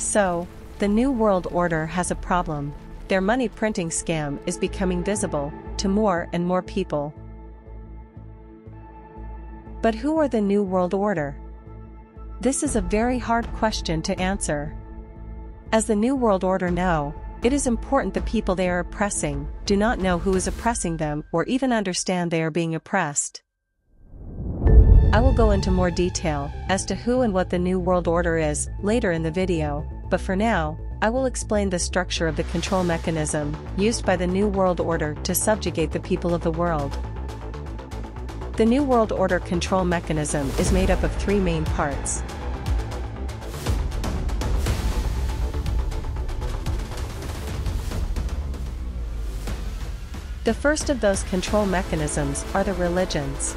So, the New World Order has a problem. Their money printing scam is becoming visible to more and more people. But who are the New World Order? This is a very hard question to answer. As the New World Order know, it is important the people they are oppressing do not know who is oppressing them or even understand they are being oppressed. I will go into more detail as to who and what the New World Order is later in the video, but for now, I will explain the structure of the control mechanism used by the New World Order to subjugate the people of the world. The New World Order control mechanism is made up of three main parts. The first of those control mechanisms are the religions.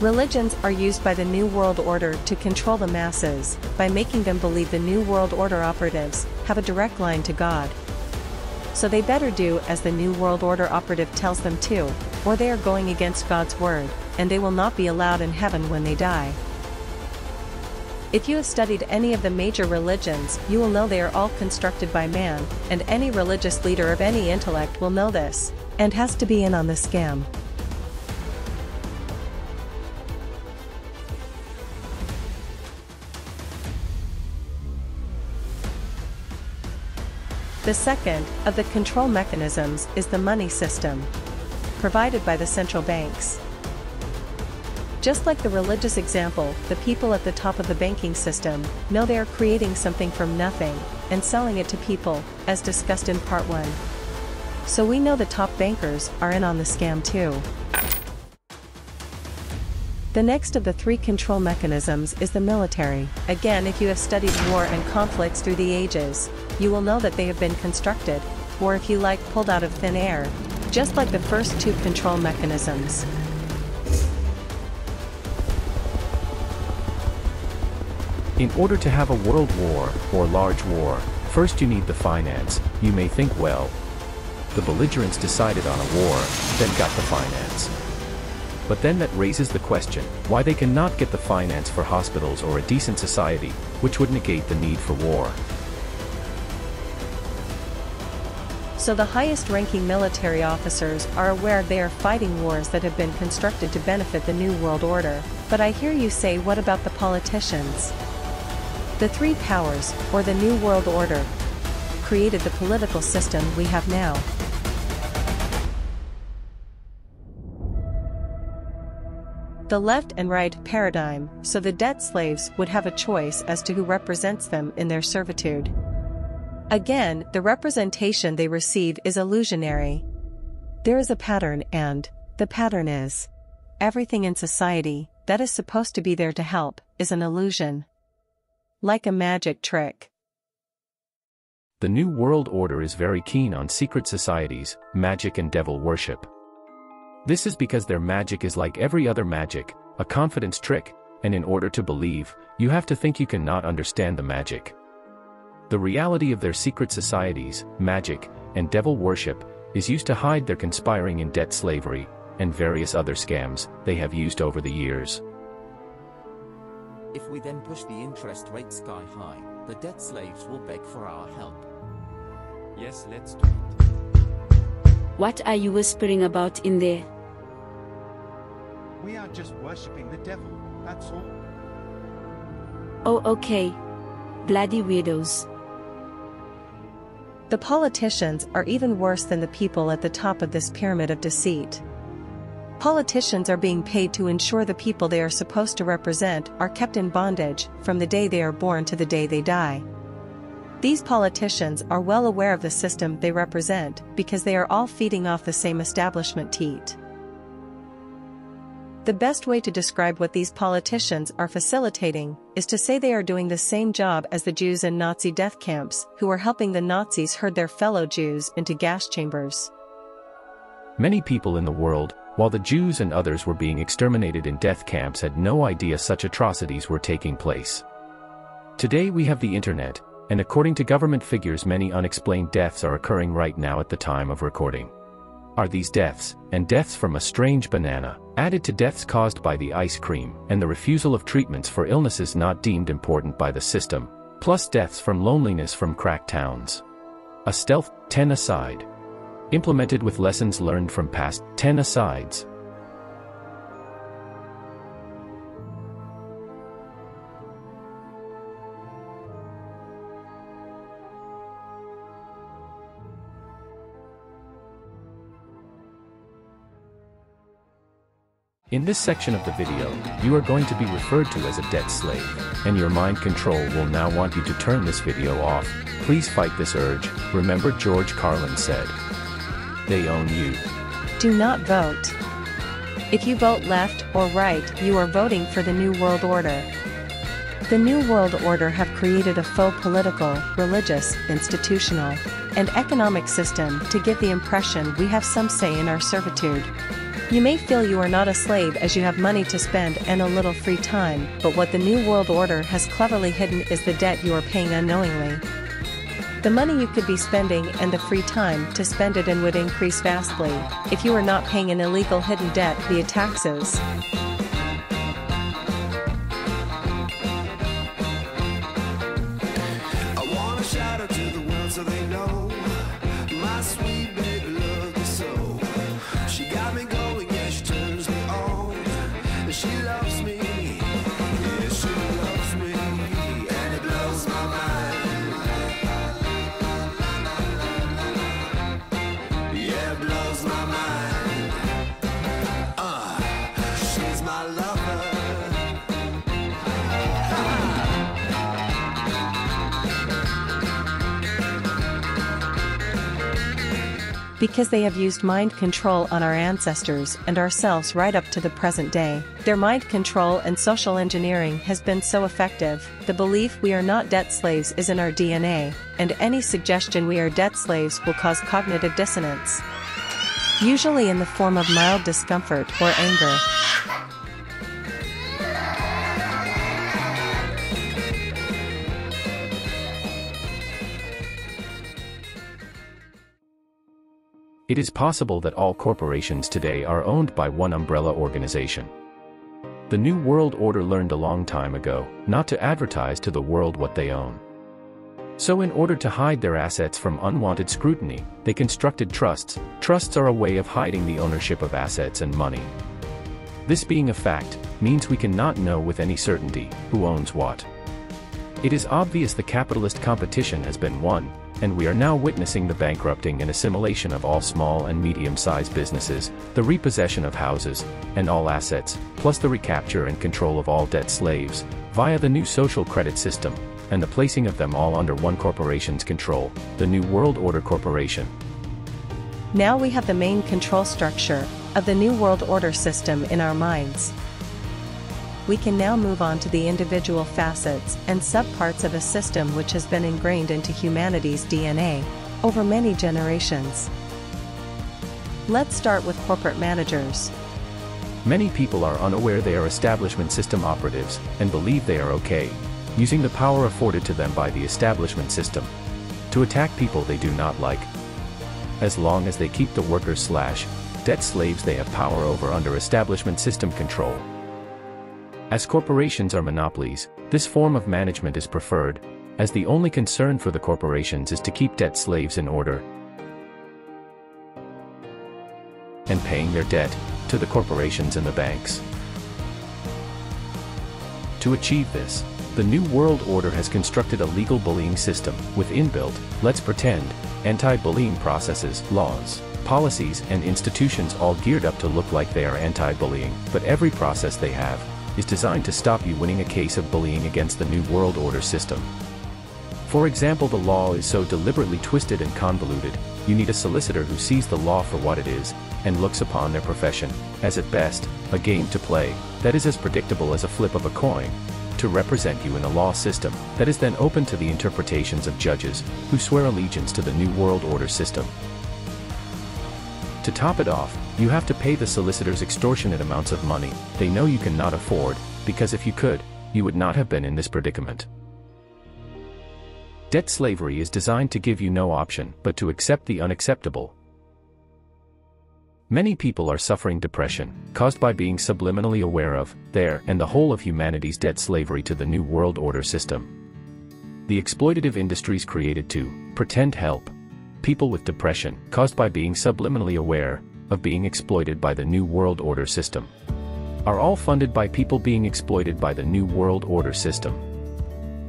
Religions are used by the New World Order to control the masses by making them believe the New World Order operatives have a direct line to God. So they better do as the New World Order operative tells them to, or they are going against God's word, and they will not be allowed in heaven when they die. If you have studied any of the major religions, you will know they are all constructed by man, and any religious leader of any intellect will know this, and has to be in on the scam. The second of the control mechanisms is the money system, provided by the central banks. Just like the religious example, the people at the top of the banking system know they are creating something from nothing and selling it to people, as discussed in part 1. So we know the top bankers are in on the scam too. The next of the three control mechanisms is the military. Again, if you have studied war and conflicts through the ages, you will know that they have been constructed, or if you like, pulled out of thin air, just like the first two control mechanisms. In order to have a world war, or large war, first you need the finance. You may think, well, the belligerents decided on a war, then got the finance. But then that raises the question, why they cannot get the finance for hospitals or a decent society, which would negate the need for war. So the highest-ranking military officers are aware they are fighting wars that have been constructed to benefit the New World Order. But I hear you say, what about the politicians? The three powers, or the New World Order, created the political system we have now. The left and right paradigm, so the debt slaves would have a choice as to who represents them in their servitude. Again, the representation they receive is illusionary. There is a pattern, and the pattern is everything in society that is supposed to be there to help is an illusion. Like a magic trick. The New World Order is very keen on secret societies, magic and devil worship. This is because their magic is like every other magic, a confidence trick, and in order to believe, you have to think you cannot understand the magic. The reality of their secret societies, magic, and devil worship is used to hide their conspiring in debt slavery and various other scams they have used over the years. If we then push the interest rate sky high, the debt slaves will beg for our help. Yes, let's do it. What are you whispering about in there? We are just worshipping the devil, that's all. Oh, okay. Bloody weirdos. The politicians are even worse than the people at the top of this pyramid of deceit. Politicians are being paid to ensure the people they are supposed to represent are kept in bondage from the day they are born to the day they die. These politicians are well aware of the system they represent because they are all feeding off the same establishment teat. The best way to describe what these politicians are facilitating is to say they are doing the same job as the Jews in Nazi death camps who were helping the Nazis herd their fellow Jews into gas chambers. Many people in the world, while the Jews and others were being exterminated in death camps, had no idea such atrocities were taking place. Today we have the internet, and according to government figures, many unexplained deaths are occurring right now at the time of recording. Are these deaths, and deaths from a strange banana, added to deaths caused by the ice cream, and the refusal of treatments for illnesses not deemed important by the system, plus deaths from loneliness from crack towns. A stealth 10-a-side. Implemented with lessons learned from past 10-a-sides. In this section of the video, you are going to be referred to as a debt slave, and your mind control will now want you to turn this video off. Please fight this urge. Remember George Carlin said, "They own you." Do not vote. If you vote left or right, you are voting for the New World Order. The New World Order have created a faux political, religious, institutional, and economic system to give the impression we have some say in our servitude. You may feel you are not a slave as you have money to spend and a little free time, but what the New World Order has cleverly hidden is the debt you are paying unknowingly. The money you could be spending and the free time to spend it in would increase vastly, if you are not paying an illegal hidden debt via taxes. I want to shout out to the world so they know, my sweet baby loved me so. She got me going. She loves me, yeah, she loves me, and it blows my mind, yeah, it blows my mind, she's my lover, Because they have used mind control on our ancestors and ourselves right up to the present day. Their mind control and social engineering has been so effective, the belief we are not debt slaves is in our DNA, and any suggestion we are debt slaves will cause cognitive dissonance, usually in the form of mild discomfort or anger. It is possible that all corporations today are owned by one umbrella organization. The New World Order learned a long time ago not to advertise to the world what they own. So in order to hide their assets from unwanted scrutiny, they constructed trusts. Trusts are a way of hiding the ownership of assets and money. This being a fact, means we cannot know with any certainty who owns what. It is obvious the capitalist competition has been won, and we are now witnessing the bankrupting and assimilation of all small and medium-sized businesses, the repossession of houses, and all assets, plus the recapture and control of all debt slaves, via the new social credit system, and the placing of them all under one corporation's control, the New World Order Corporation. Now we have the main control structure of the New World Order system in our minds. We can now move on to the individual facets and subparts of a system which has been ingrained into humanity's DNA over many generations. Let's start with corporate managers. Many people are unaware they are establishment system operatives and believe they are okay, using the power afforded to them by the establishment system, to attack people they do not like. As long as they keep the workers slash debt slaves they have power over under establishment system control. As corporations are monopolies, this form of management is preferred, as the only concern for the corporations is to keep debt slaves in order and paying their debt to the corporations and the banks. To achieve this, the New World Order has constructed a legal bullying system with inbuilt, let's pretend, anti-bullying processes, laws, policies, and institutions all geared up to look like they are anti-bullying, but every process they have is designed to stop you winning a case of bullying against the New World Order system. For example, the law is so deliberately twisted and convoluted, you need a solicitor who sees the law for what it is, and looks upon their profession, as at best, a game to play, that is as predictable as a flip of a coin, to represent you in a law system, that is then open to the interpretations of judges, who swear allegiance to the New World Order system. To top it off, you have to pay the solicitors extortionate amounts of money they know you cannot afford, because if you could, you would not have been in this predicament. Debt slavery is designed to give you no option but to accept the unacceptable. Many people are suffering depression, caused by being subliminally aware of, their and the whole of humanity's debt slavery to the New World Order system. The exploitative industries created to pretend help people with depression, caused by being subliminally aware of being exploited by the New World Order system, are all funded by people being exploited by the New World Order system,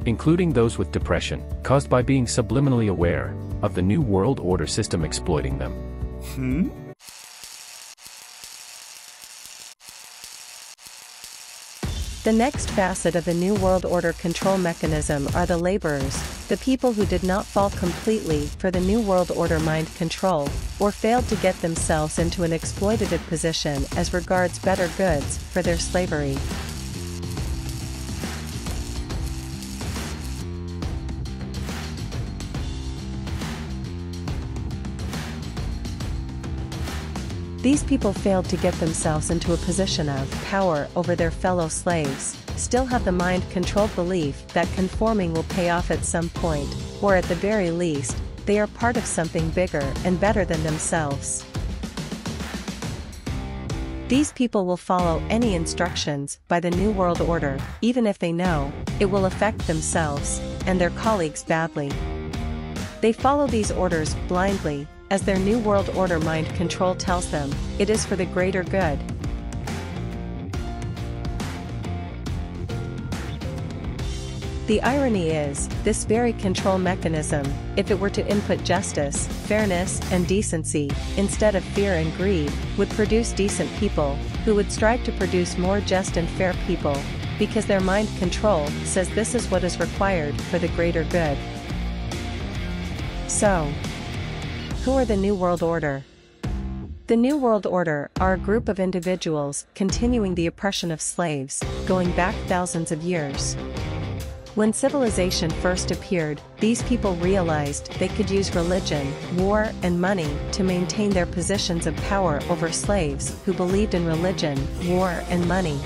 including those with depression, caused by being subliminally aware of the New World Order system exploiting them. The next facet of the New World Order control mechanism are the laborers, the people who did not fall completely for the New World Order mind control, or failed to get themselves into an exploitative position as regards better goods for their slavery. These people failed to get themselves into a position of power over their fellow slaves, still have the mind-controlled belief that conforming will pay off at some point, or at the very least, they are part of something bigger and better than themselves. These people will follow any instructions by the New World Order, even if they know it will affect themselves and their colleagues badly. They follow these orders blindly, as their New World Order mind control tells them it is for the greater good. The irony is, this very control mechanism, if it were to input justice, fairness, and decency, instead of fear and greed, would produce decent people, who would strive to produce more just and fair people, because their mind control says this is what is required for the greater good. So, who are the New World Order? The New World Order are a group of individuals continuing the oppression of slaves, going back thousands of years. When civilization first appeared, these people realized they could use religion, war, and money to maintain their positions of power over slaves who believed in religion, war, and money.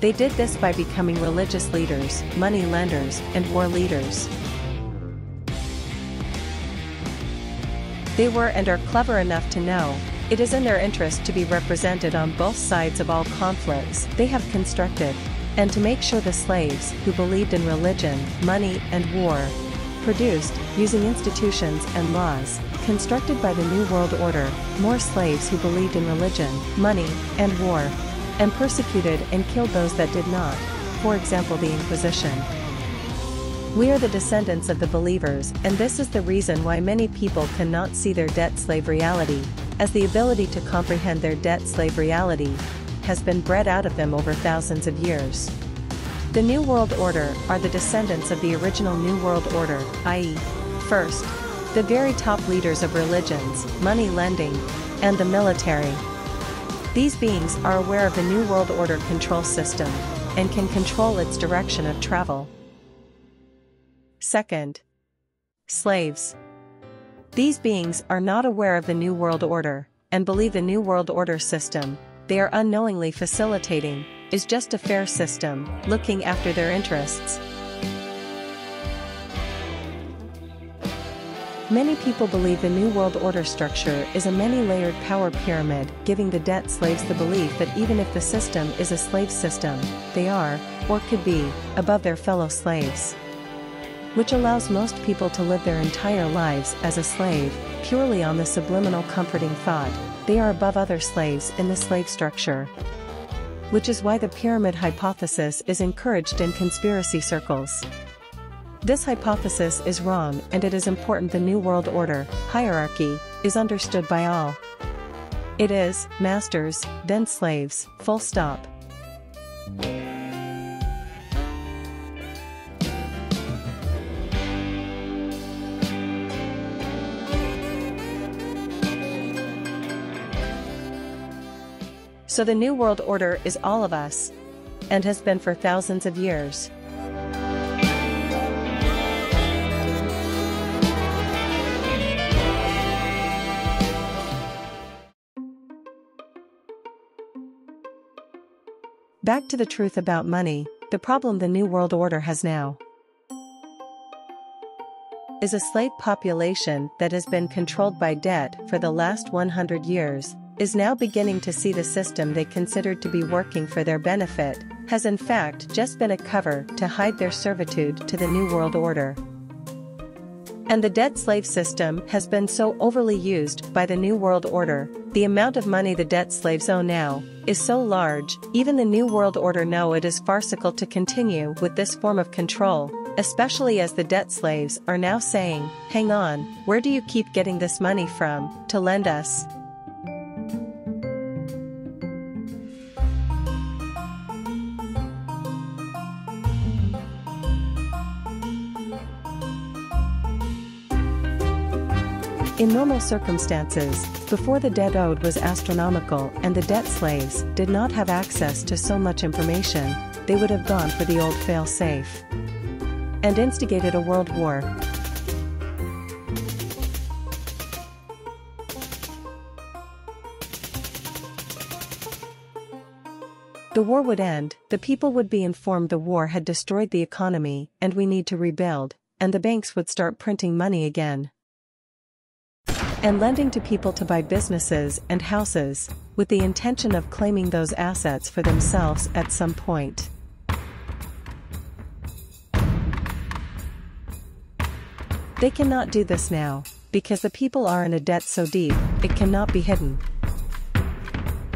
They did this by becoming religious leaders, money lenders, and war leaders. They were and are clever enough to know it is in their interest to be represented on both sides of all conflicts they have constructed, and to make sure the slaves who believed in religion, money, and war, produced, using institutions and laws constructed by the New World Order, more slaves who believed in religion, money, and war, and persecuted and killed those that did not, for example the Inquisition. We are the descendants of the believers, and this is the reason why many people cannot see their debt-slave reality, as the ability to comprehend their debt-slave reality has been bred out of them over thousands of years. The New World Order are the descendants of the original New World Order, i.e., first, the very top leaders of religions, money lending, and the military. These beings are aware of the New World Order control system, and can control its direction of travel. Second, slaves. These beings are not aware of the New World Order, and believe the New World Order system they are unknowingly facilitating is just a fair system, looking after their interests. Many people believe the New World Order structure is a many-layered power pyramid, giving the debt slaves the belief that even if the system is a slave system, they are, or could be, above their fellow slaves, which allows most people to live their entire lives as a slave, purely on the subliminal comforting thought they are above other slaves in the slave structure. Which is why the pyramid hypothesis is encouraged in conspiracy circles. This hypothesis is wrong, and it is important the New World Order hierarchy is understood by all. It is masters, then slaves, full stop. So the New World Order is all of us, and has been for thousands of years. Back to the truth about money, the problem the New World Order has now is a slave population that has been controlled by debt for the last 100 years. Is now beginning to see the system they considered to be working for their benefit has in fact just been a cover to hide their servitude to the New World Order. And the debt slave system has been so overly used by the New World Order. The amount of money the debt slaves owe now is so large, even the New World Order know it is farcical to continue with this form of control, especially as the debt slaves are now saying, "Hang on, where do you keep getting this money from to lend us?" In normal circumstances, before the debt owed was astronomical and the debt slaves did not have access to so much information, they would have gone for the old fail-safe and instigated a world war. The war would end, the people would be informed the war had destroyed the economy and we need to rebuild, and the banks would start printing money again and lending to people to buy businesses and houses, with the intention of claiming those assets for themselves at some point. They cannot do this now, because the people are in a debt so deep, it cannot be hidden.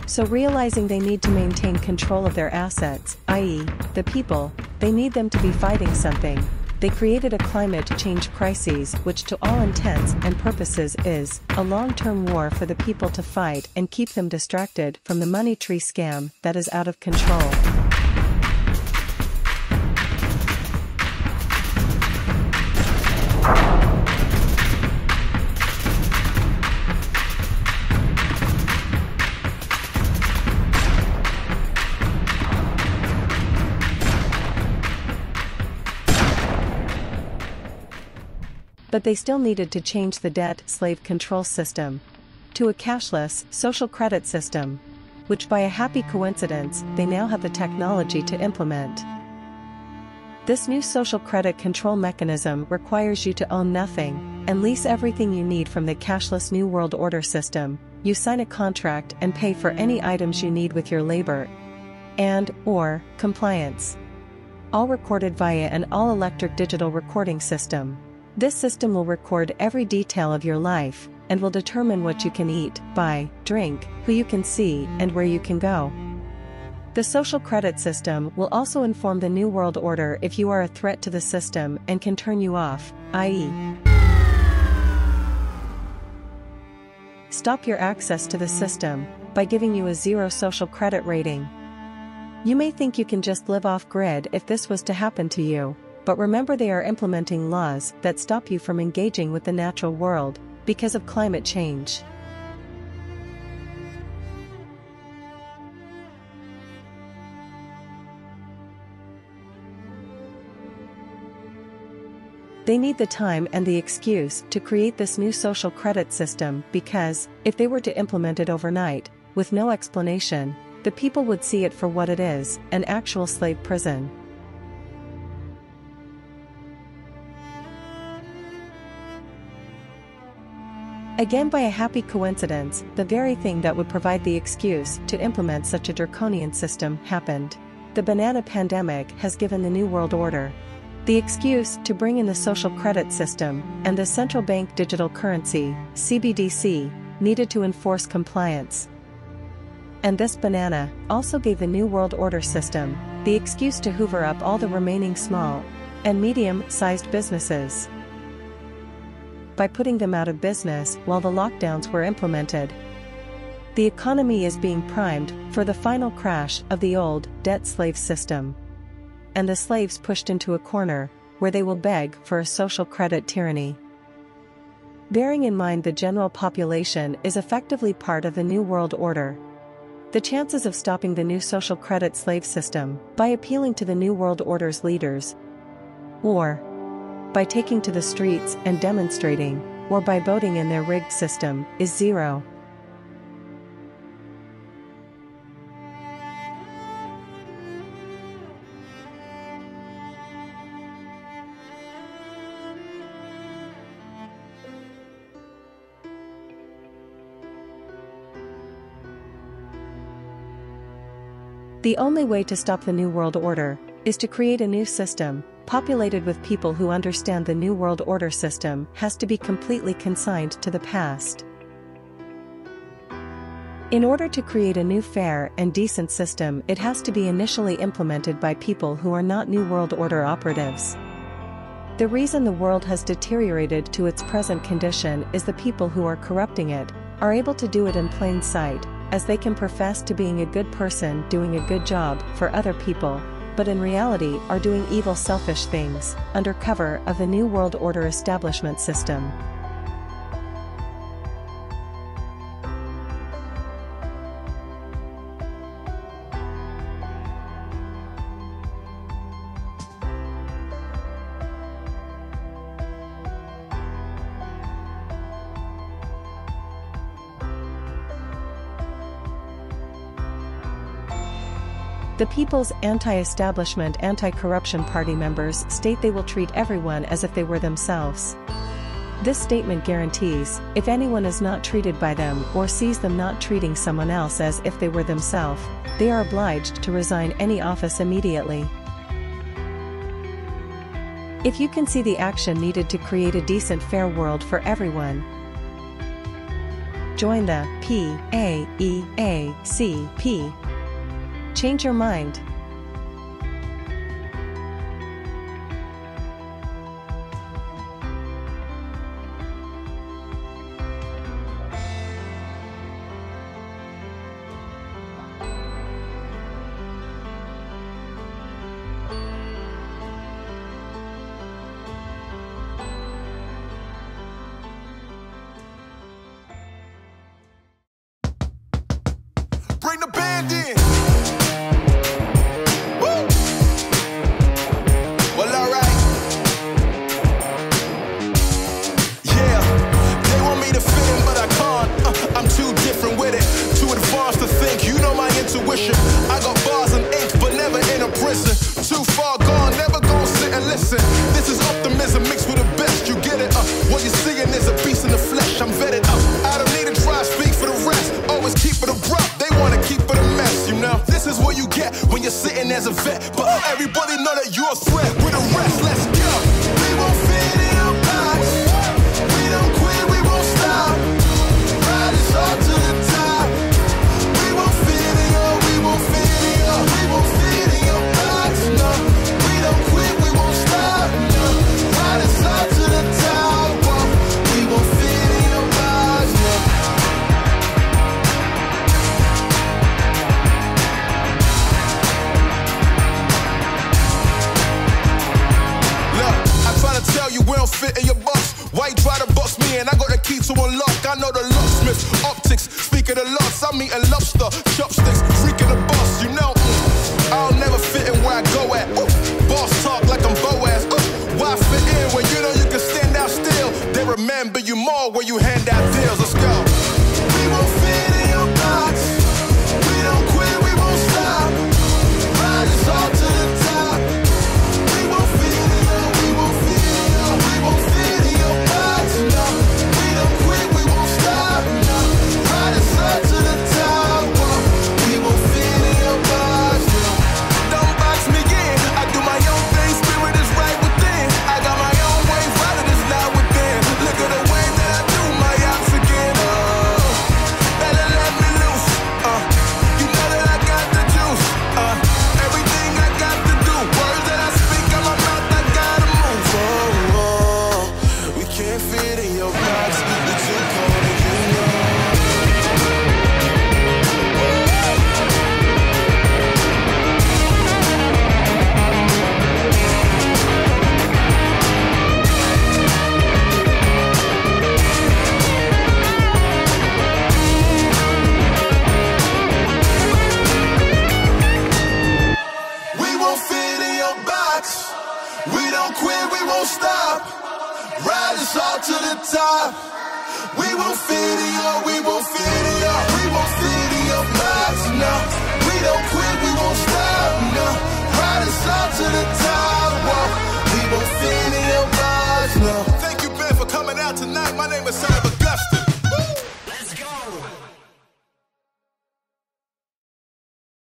So realizing they need to maintain control of their assets, i.e., the people, they need them to be fighting something. They created a climate change crisis which to all intents and purposes is a long-term war for the people to fight and keep them distracted from the money tree scam that is out of control. But they still needed to change the debt slave control system to a cashless social credit system, which by a happy coincidence they now have the technology to implement. This new social credit control mechanism requires you to own nothing and lease everything you need from the cashless New World Order system. You sign a contract and pay for any items you need with your labor and/or compliance, all recorded via an all-electric digital recording system. This system will record every detail of your life, and will determine what you can eat, buy, drink, who you can see, and where you can go. The social credit system will also inform the New World Order if you are a threat to the system and can turn you off, i.e., stop your access to the system by giving you a zero social credit rating. You may think you can just live off-grid if this was to happen to you. But remember, they are implementing laws that stop you from engaging with the natural world because of climate change. They need the time and the excuse to create this new social credit system, because if they were to implement it overnight, with no explanation, the people would see it for what it is, an actual slave prison. Again, by a happy coincidence, the very thing that would provide the excuse to implement such a draconian system happened. The banana pandemic has given the New World Order the excuse to bring in the social credit system and the central bank digital currency, CBDC, needed to enforce compliance. And this banana also gave the New World Order system the excuse to hoover up all the remaining small and medium-sized businesses by putting them out of business while the lockdowns were implemented. The economy is being primed for the final crash of the old debt slave system, and the slaves pushed into a corner where they will beg for a social credit tyranny. Bearing in mind the general population is effectively part of the New World Order, the chances of stopping the new social credit slave system by appealing to the New World Order's leaders, or by taking to the streets and demonstrating, or by voting in their rigged system, is zero. The only way to stop the New World Order is to create a new system, populated with people who understand the New World Order system has to be completely consigned to the past. In order to create a new fair and decent system, it has to be initially implemented by people who are not New World Order operatives. The reason the world has deteriorated to its present condition is the people who are corrupting it are able to do it in plain sight, as they can profess to being a good person doing a good job for other people, but in reality are doing evil, selfish things under cover of the New World Order establishment system. The People's Anti-Establishment Anti-Corruption Party members state they will treat everyone as if they were themselves. This statement guarantees, if anyone is not treated by them or sees them not treating someone else as if they were themselves, they are obliged to resign any office immediately. If you can see the action needed to create a decent, fair world for everyone, join the PAEACPAB. Change your mind. Bring the band in. I got bars and ink, but never in a prison. Too far gone, never gon' sit and listen. This is optimism mixed with the best, you get it. What you're seeing is a beast in the flesh, I'm vetted up. I don't need to try, speak for the rest. Always keep it abrupt, they wanna keep it a mess, you know. This is what you get when you're sitting as a vet, but everybody know that you're a threat. With the rest, let's go. We won't fit in a box. We don't quit, we won't stop. Ride us all to the top. Fit in your box. Why you try to box me in? I got the key to unlock. I know the locksmith, optics, speak of the loss. I mean a lobster, chopsticks.